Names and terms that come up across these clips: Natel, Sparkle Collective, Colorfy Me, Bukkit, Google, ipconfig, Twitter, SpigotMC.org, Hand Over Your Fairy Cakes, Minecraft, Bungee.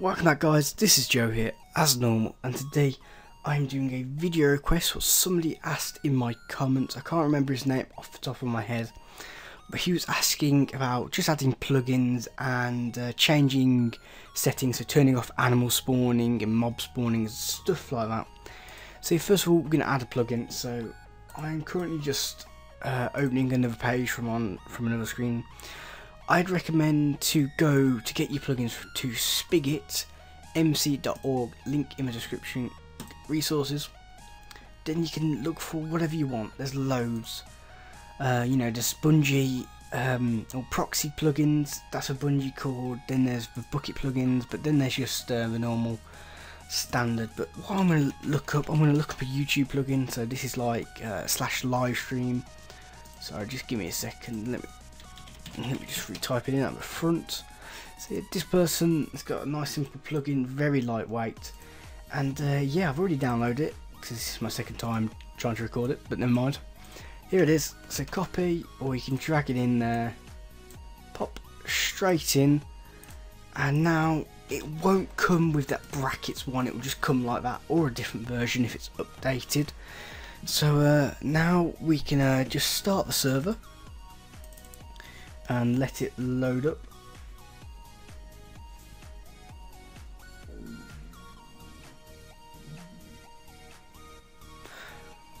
Welcome back guys, this is Joe here, as normal, and today I'm doing a video request what somebody asked in my comments. I can't remember his name off the top of my head, but he was asking about just adding plugins and changing settings, so turning off animal spawning and mob spawning and stuff like that. So first of all, we're going to add a plugin, so I'm currently just opening another page from another screen. I'd recommend to go to get your plugins to SpigotMC.org, link in the description, resources. Then you can look for whatever you want, there's loads. You know, there's Bungee or proxy plugins, that's a Bungee called. Then there's the Bukkit plugins, but then there's just the normal standard. But what I'm going to look up a YouTube plugin, so this is like slash live stream. Sorry, just give me a second, let me just retype it in at the front. So this person has got a nice simple plugin, very lightweight, and yeah, I've already downloaded it because this is my second time trying to record it, but never mind. Here it is. So copy, or you can drag it in there, pop straight in, and now it won't come with that brackets one, it will just come like that, or a different version if it's updated. So now we can just start the server and let it load up.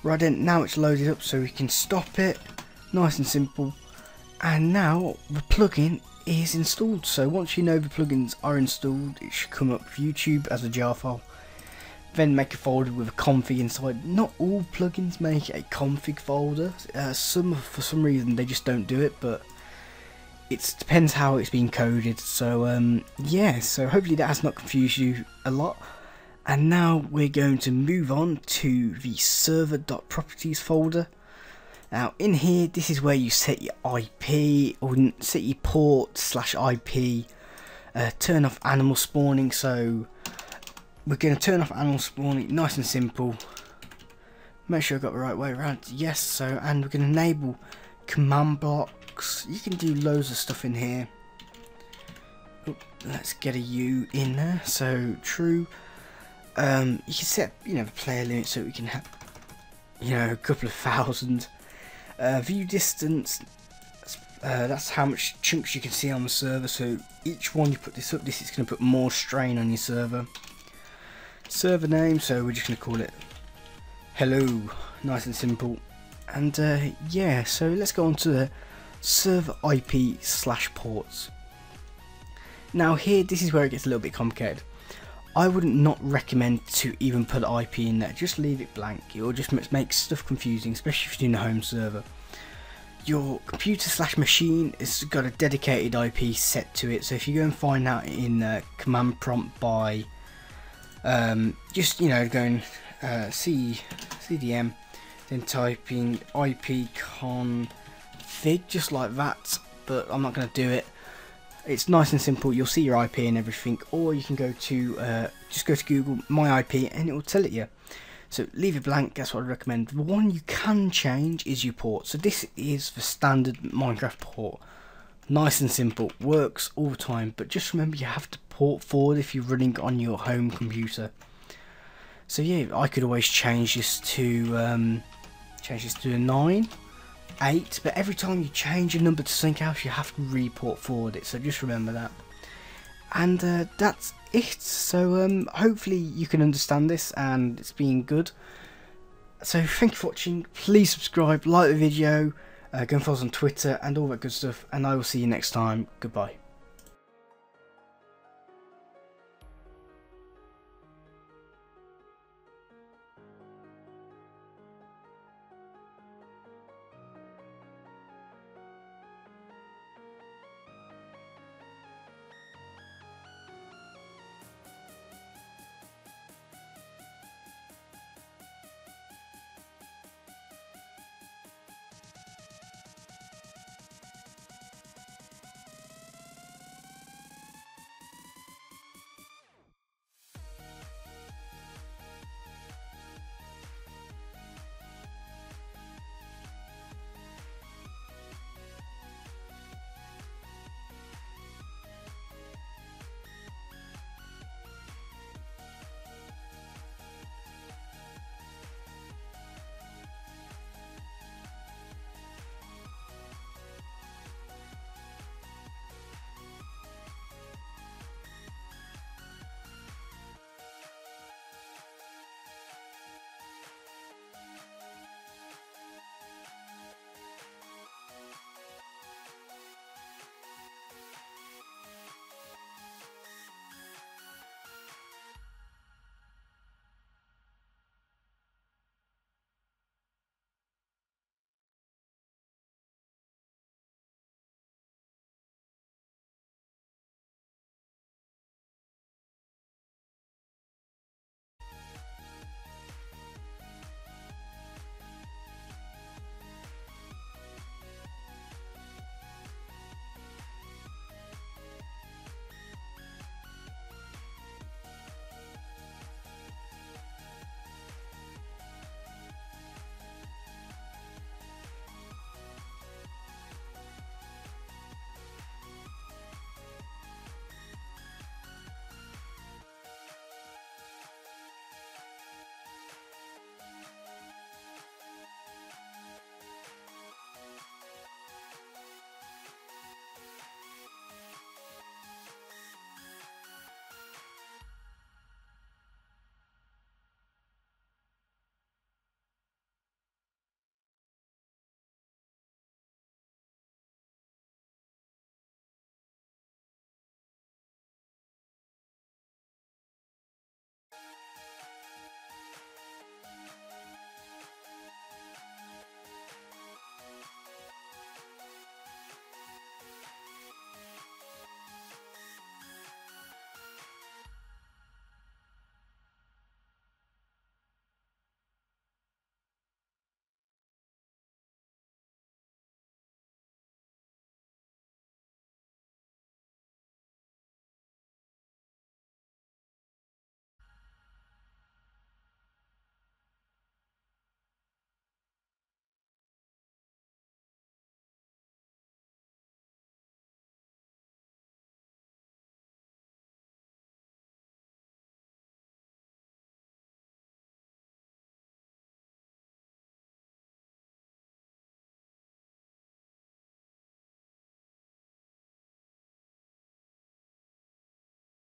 Right then, now it's loaded up, so we can stop it, nice and simple. And now the plugin is installed, so once you know the plugins are installed, it should come up for YouTube as a jar file. Then make a folder with a config inside. Not all plugins make a config folder, some for some reason they just don't do it, but it depends how it's been coded. So yeah, so hopefully that has not confused you a lot. And now we're going to move on to the server.properties folder. Now in here, this is where you set your IP, or set your port slash IP, turn off animal spawning. So we're going to turn off animal spawning, nice and simple. Make sure I got the right way around, yes. So, and we're going to enable command block. You can do loads of stuff in here. Oop, let's get a U in there, so true. You can set, you know, the player limit, so we can have, you know, a couple of thousand. View distance, that's how much chunks you can see on the server, so each one you put this up, this is going to put more strain on your server. Server name, so we're just going to call it hello, nice and simple. And yeah, so let's go on to the server IP slash ports. Now here, this is where it gets a little bit complicated. I wouldn't not recommend to even put IP in there, just leave it blank, it will just make stuff confusing, especially if you're doing a home server. Your computer slash machine has got a dedicated IP set to it, so if you go and find out in command prompt by just, you know, going cdm, then typing ipconfig, just like that, but I'm not going to do it. It's nice and simple, you'll see your IP and everything, or you can go to just go to Google my IP and it will tell it you. So leave it blank, that's what I recommend. The one you can change is your port, so this is the standard Minecraft port, nice and simple, works all the time, but just remember you have to port forward if you're running on your home computer. So yeah, I could always change this to a 9, 8, but every time you change a number to something else you have to report forward it, so just remember that. And that's it. So hopefully you can understand this and it's been good. So thank you for watching, please subscribe, like the video, go and follow us on Twitter and all that good stuff, and I will see you next time. Goodbye.